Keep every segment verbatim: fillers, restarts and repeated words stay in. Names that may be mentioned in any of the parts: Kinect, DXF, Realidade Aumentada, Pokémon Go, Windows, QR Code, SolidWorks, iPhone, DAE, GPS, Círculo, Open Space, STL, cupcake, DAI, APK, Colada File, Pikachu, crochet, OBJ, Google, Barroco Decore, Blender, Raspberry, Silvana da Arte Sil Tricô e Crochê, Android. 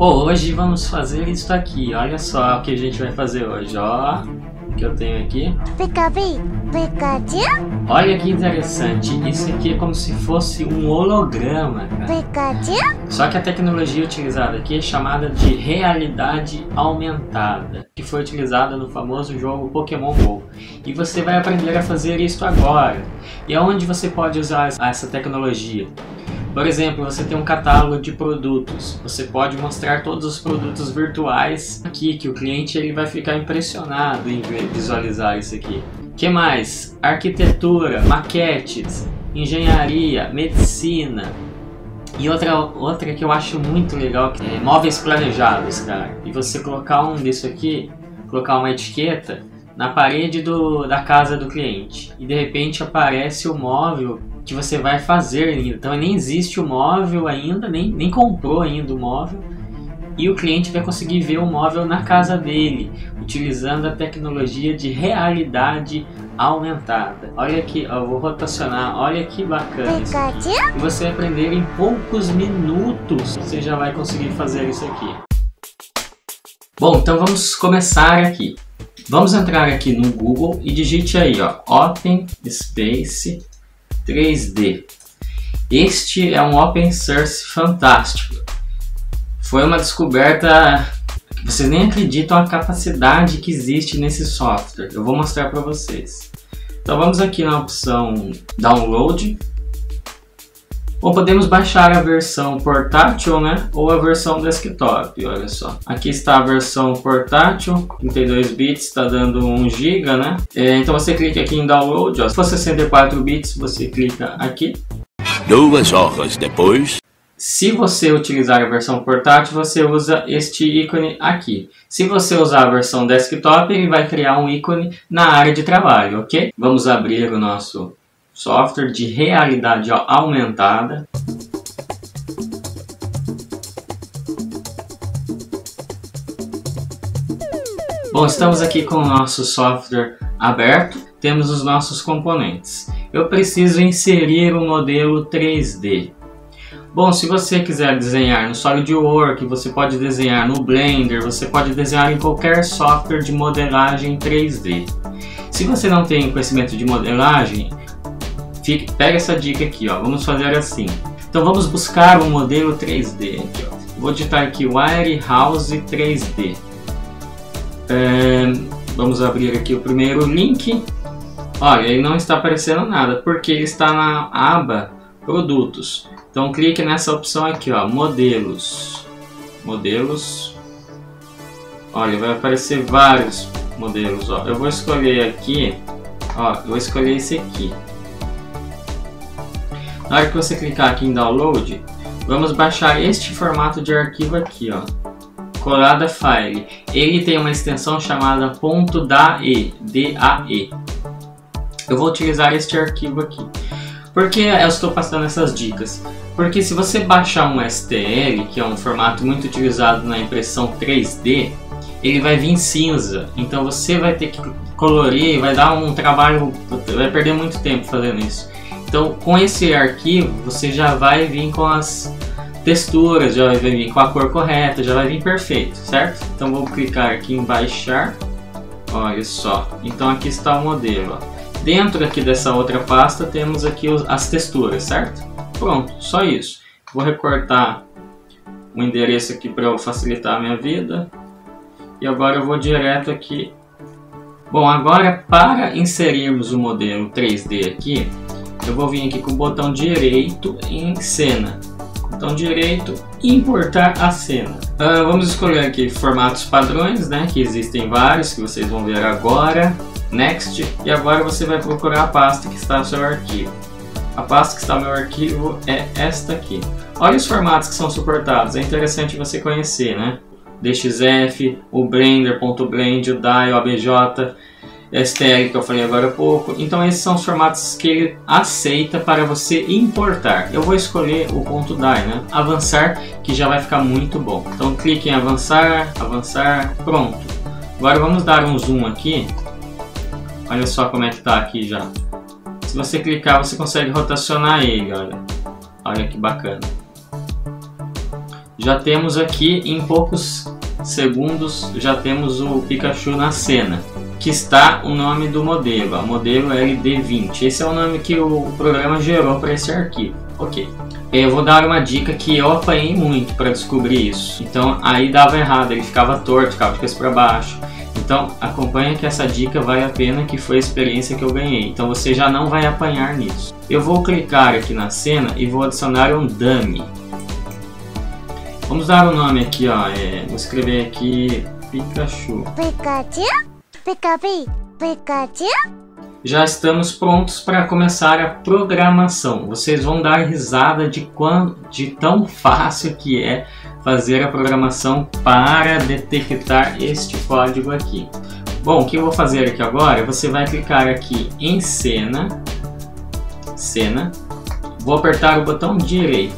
Oh, hoje vamos fazer isso aqui. Olha só o que a gente vai fazer hoje, ó. Que eu tenho aqui. Olha que interessante, isso aqui é como se fosse um holograma, cara. Só que a tecnologia utilizada aqui é chamada de realidade aumentada, que foi utilizada no famoso jogo Pokémon Go. E você vai aprender a fazer isso agora. E aonde você pode usar essa tecnologia? Por exemplo, você tem um catálogo de produtos, você pode mostrar todos os produtos virtuais aqui, que o cliente ele vai ficar impressionado em visualizar isso aqui. Que mais? Arquitetura, maquetes, engenharia, medicina e outra, outra que eu acho muito legal, que é móveis planejados, cara. E você colocar um disso aqui, colocar uma etiqueta na parede do, da casa do cliente e de repente aparece o móvel que você vai fazer. Então nem existe o móvel ainda, nem, nem comprou ainda o móvel, e o cliente vai conseguir ver o móvel na casa dele, utilizando a tecnologia de realidade aumentada. Olha aqui, ó, vou rotacionar, olha que bacana isso aqui. E você vai aprender em poucos minutos, você já vai conseguir fazer isso aqui. Bom, então vamos começar aqui. Vamos entrar aqui no Google e digite aí, ó, Open Space três D. Este é um open source fantástico. Foi uma descoberta que vocês nem acreditam a capacidade que existe nesse software. Eu vou mostrar para vocês. Então vamos aqui na opção Download. Ou podemos baixar a versão portátil, né? Ou a versão desktop, olha só. Aqui está a versão portátil, trinta e dois bits, está dando um giga, né? É, então você clica aqui em download, ó. Se for sessenta e quatro bits, você clica aqui. Duas horas depois. Se você utilizar a versão portátil, você usa este ícone aqui. Se você usar a versão desktop, ele vai criar um ícone na área de trabalho, ok? Vamos abrir o nosso software de realidade aumentada. Bom, estamos aqui com o nosso software aberto. Temos os nossos componentes. Eu preciso inserir um modelo três D. Bom, se você quiser desenhar no SolidWorks, você pode desenhar no Blender, você pode desenhar em qualquer software de modelagem três D. Se você não tem conhecimento de modelagem, pega essa dica aqui, ó. Vamos fazer assim. Então vamos buscar um modelo três D aqui, ó. Vou digitar aqui Wire House três D. É, vamos abrir aqui o primeiro link. Olha, ele não está aparecendo nada porque ele está na aba Produtos. Então clique nessa opção aqui, ó, Modelos. Modelos. Olha, vai aparecer vários modelos, ó. Eu vou escolher aqui, ó. Eu vou escolher esse aqui. Na hora que você clicar aqui em download, vamos baixar este formato de arquivo aqui, ó, Colada File. Ele tem uma extensão chamada .dae, D A E. Eu vou utilizar este arquivo aqui. Por que eu estou passando essas dicas? Porque se você baixar um S T L, que é um formato muito utilizado na impressão três D, ele vai vir cinza. Então você vai ter que colorir, vai dar um trabalho, vai perder muito tempo fazendo isso. Então, com esse arquivo, você já vai vir com as texturas, já vai vir com a cor correta, já vai vir perfeito, certo? Então, vou clicar aqui em baixar. Olha só. Então, aqui está o modelo. Ó. Dentro aqui dessa outra pasta, temos aqui as texturas, certo? Pronto, só isso. Vou recortar o endereço aqui para facilitar a minha vida. E agora eu vou direto aqui. Bom, agora para inserirmos o modelo três D aqui, eu vou vir aqui com o botão direito em cena, botão direito, importar a cena. Uh, vamos escolher aqui formatos padrões, né, que existem vários, que vocês vão ver agora, next, e agora você vai procurar a pasta que está no seu arquivo. A pasta que está no meu arquivo é esta aqui. Olha os formatos que são suportados, é interessante você conhecer, né, D X F, o Blender, .blend, o D A I, o O B J, S T L que eu falei agora há pouco. Então esses são os formatos que ele aceita para você importar. Eu vou escolher o ponto D A I, né? Avançar, que já vai ficar muito bom. Então clique em avançar, avançar, pronto. Agora vamos dar um zoom aqui. Olha só como é que tá aqui já. Se você clicar, você consegue rotacionar ele, olha. Olha que bacana. já temos aqui em poucos segundos, já temos o Pikachu na cena, que está o nome do modelo, o modelo L D vinte. Esse é o nome que o programa gerou para esse arquivo. Ok. Eu vou dar uma dica que eu apanhei muito para descobrir isso. Então aí dava errado, ele ficava torto, ficava de cabeça para baixo. Então acompanha que essa dica vale a pena, que foi a experiência que eu ganhei. Então você já não vai apanhar nisso. Eu vou clicar aqui na cena e vou adicionar um dummy. Vamos dar o um nome aqui, ó. É, vou escrever aqui Pikachu. Pikachu? Já estamos prontos para começar a programação. Vocês vão dar risada de, quão, de tão fácil que é fazer a programação para detectar este código aqui. Bom, o que eu vou fazer aqui agora, você vai clicar aqui em cena, cena, vou apertar o botão direito.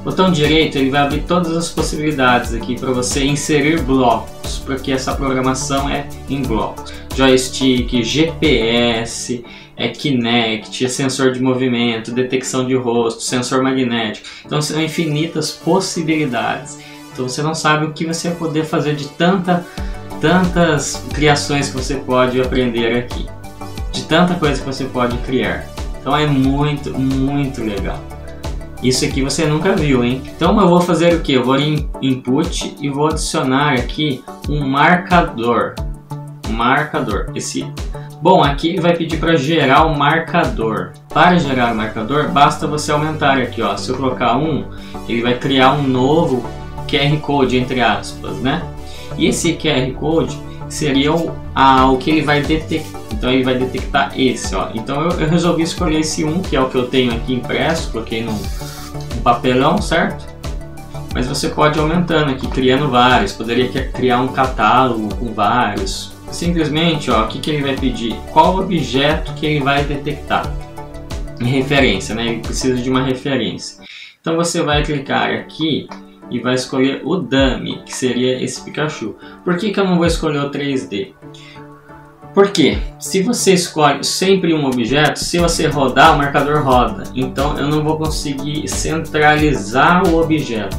O botão direito ele vai abrir todas as possibilidades aqui para você inserir blocos, porque essa programação é em blocos. Joystick, G P S, é Kinect, é sensor de movimento, detecção de rosto, sensor magnético. Então são infinitas possibilidades. Então você não sabe o que você vai poder fazer de tanta, tantas criações que você pode aprender aqui. De tanta coisa que você pode criar. Então é muito, muito legal. Isso aqui você nunca viu, hein? Então eu vou fazer o que? Eu vou em input e vou adicionar aqui um marcador. Um marcador. Esse. Bom, aqui vai pedir para gerar o marcador. Para gerar o marcador, basta você aumentar aqui, ó. Se eu colocar um, ele vai criar um novo Q R Code, entre aspas, né? E esse Q R Code seria o, a, o que ele vai detectar. Então ele vai detectar esse, ó. Então eu, eu resolvi escolher esse um, que é o que eu tenho aqui impresso, coloquei num, num papelão, certo? Mas você pode ir aumentando aqui, criando vários, poderia criar um catálogo com vários. Simplesmente, ó, o que, que ele vai pedir? Qual objeto que ele vai detectar? Em referência, né? Ele precisa de uma referência. Então você vai clicar aqui e vai escolher o dummy, que seria esse Pikachu. Por que que eu não vou escolher o três D? Porque se você escolhe sempre um objeto, se você rodar, o marcador roda. Então eu não vou conseguir centralizar o objeto.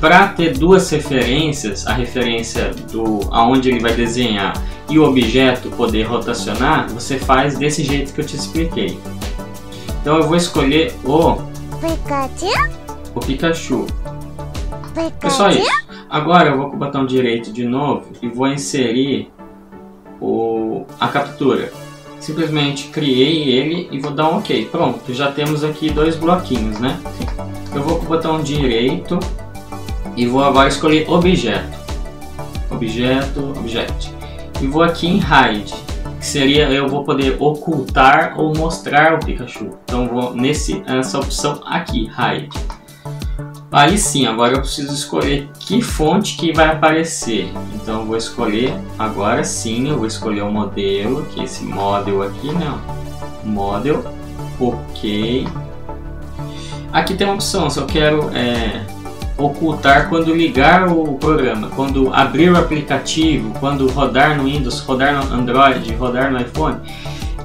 Para ter duas referências, a referência do aonde ele vai desenhar e o objeto poder rotacionar, você faz desse jeito que eu te expliquei. Então eu vou escolher o Pikachu. O Pikachu. Pikachu. É só isso. Agora eu vou com o botão direito de novo e vou inserir O, a captura. Simplesmente criei ele e vou dar um ok. Pronto, já temos aqui dois bloquinhos, né? Eu vou com o botão direito e vou agora escolher objeto, objeto, objeto, e vou aqui em hide, que seria eu vou poder ocultar ou mostrar o Pikachu. Então vou nesse, nessa opção aqui, hide. Aí sim, agora eu preciso escolher que fonte que vai aparecer. Então eu vou escolher, agora sim, eu vou escolher o modelo, que é esse model aqui, não. Model, ok. Aqui tem uma opção, se eu quero é, ocultar quando ligar o programa, quando abrir o aplicativo, quando rodar no Windows, rodar no Android, rodar no iPhone.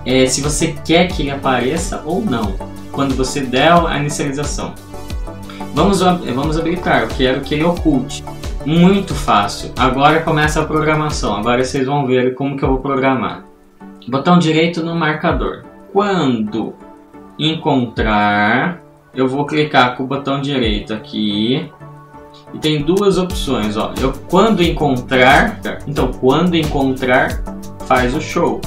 É, se você quer que ele apareça ou não, quando você der a inicialização. Vamos, vamos habilitar, eu quero que ele oculte. Muito fácil. Agora começa a programação. Agora vocês vão ver como que eu vou programar. Botão direito no marcador. Quando encontrar, eu vou clicar com o botão direito aqui. E tem duas opções, ó. Eu, quando encontrar, então quando encontrar, faz o show.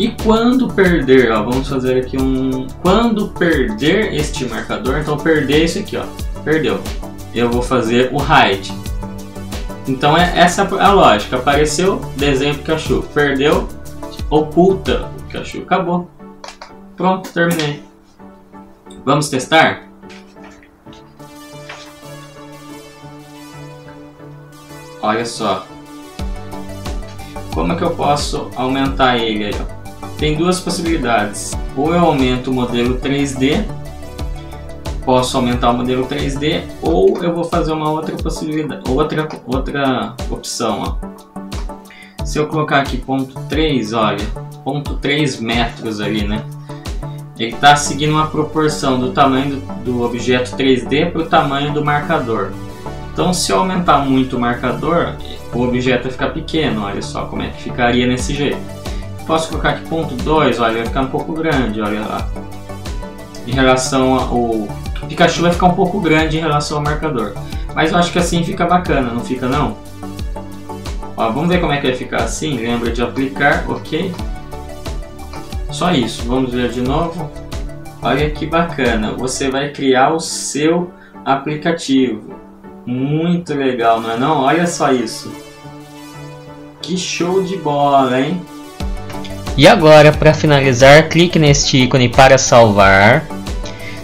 E quando perder, ó, vamos fazer aqui um... Quando perder este marcador, então perder isso aqui, ó. Perdeu. Eu vou fazer o hide. Então é essa a lógica. Apareceu, desenho Pikachu. Perdeu, oculta o Pikachu. Acabou. Pronto, terminei. Vamos testar? Olha só. Como é que eu posso aumentar ele aí? Tem duas possibilidades. Ou eu aumento o modelo três D. Posso aumentar o modelo três D, ou eu vou fazer uma outra possibilidade, outra, outra opção. Ó. Se eu colocar aqui ponto três, olha, ponto três metros ali, né? Ele está seguindo uma proporção do tamanho do, do objeto três D para o tamanho do marcador. Então, se eu aumentar muito o marcador, o objeto vai ficar pequeno, olha só como é que ficaria nesse jeito. Posso colocar aqui ponto dois, olha, vai ficar um pouco grande, olha lá. Em relação ao... O Pikachu vai ficar um pouco grande em relação ao marcador. Mas eu acho que assim fica bacana, não fica não? Ó, vamos ver como é que vai ficar assim, lembra de aplicar, ok. Só isso, vamos ver de novo. Olha que bacana, você vai criar o seu aplicativo. Muito legal, não é não? Olha só isso. Que show de bola, hein? E agora, para finalizar, clique neste ícone para salvar.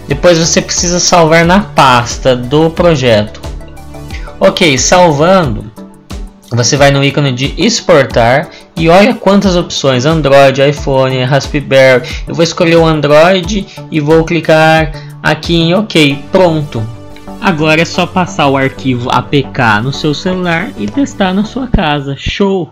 Depois você precisa salvar na pasta do projeto. Ok, salvando, você vai no ícone de exportar e olha quantas opções: Android, iPhone, Raspberry. Eu vou escolher o Android e vou clicar aqui em OK. Pronto. Agora é só passar o arquivo A P K no seu celular e testar na sua casa. Show!